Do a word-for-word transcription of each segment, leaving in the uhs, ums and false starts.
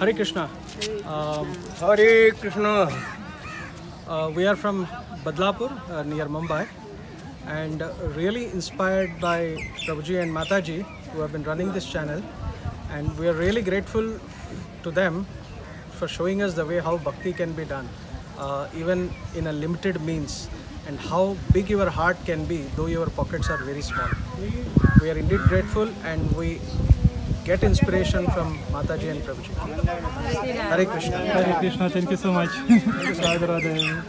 Hare Krishna. Um, Hare Krishna. Uh, we are from Badlapur, uh, near Mumbai, and uh, really inspired by Prabhuji and Mataji, who have been running this channel, and we are really grateful to them for showing us the way how bhakti can be done, uh, even in a limited means, and how big your heart can be, though your pockets are very small. We are indeed grateful, and we get inspiration from Mataji and Prabhuji. Hare Krishna. Hare Krishna. Thank you so much. Radhe Radhe.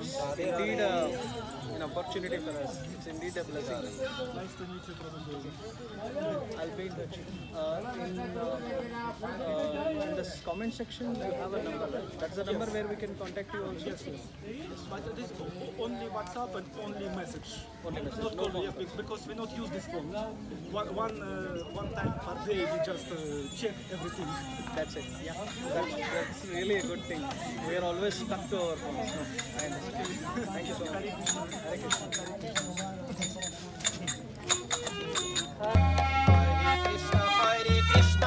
It's indeed uh, an opportunity for us. It's indeed a blessing. Nice to meet you, Prabhuji. I'll be in touch. Uh, in, uh, uh, in this comment section, you have a number, right? That's the number yes. where we can contact you also. Yes, yes. yes. But it is only WhatsApp and only message. Only message. Not no only F X, because we not use this phone. One, one, uh, one time per day, we just uh, check everything. That's it. Yeah. That's, that's really a good thing. We are always stuck to our phones. No, I understand. Thank you so much. Hare Krishna, Hare Krishna, Krishna